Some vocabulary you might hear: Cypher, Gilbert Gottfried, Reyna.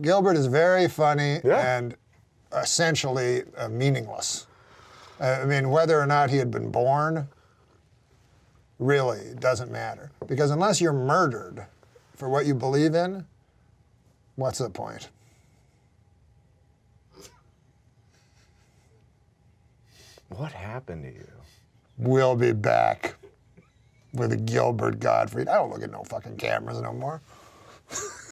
Gilbert is very funny and essentially meaningless. I mean, whether or not he had been born really doesn't matter. Because unless you're murdered for what you believe in, what's the point? What happened to you? We'll be back with Gilbert Gottfried. I don't look at no fucking cameras no more.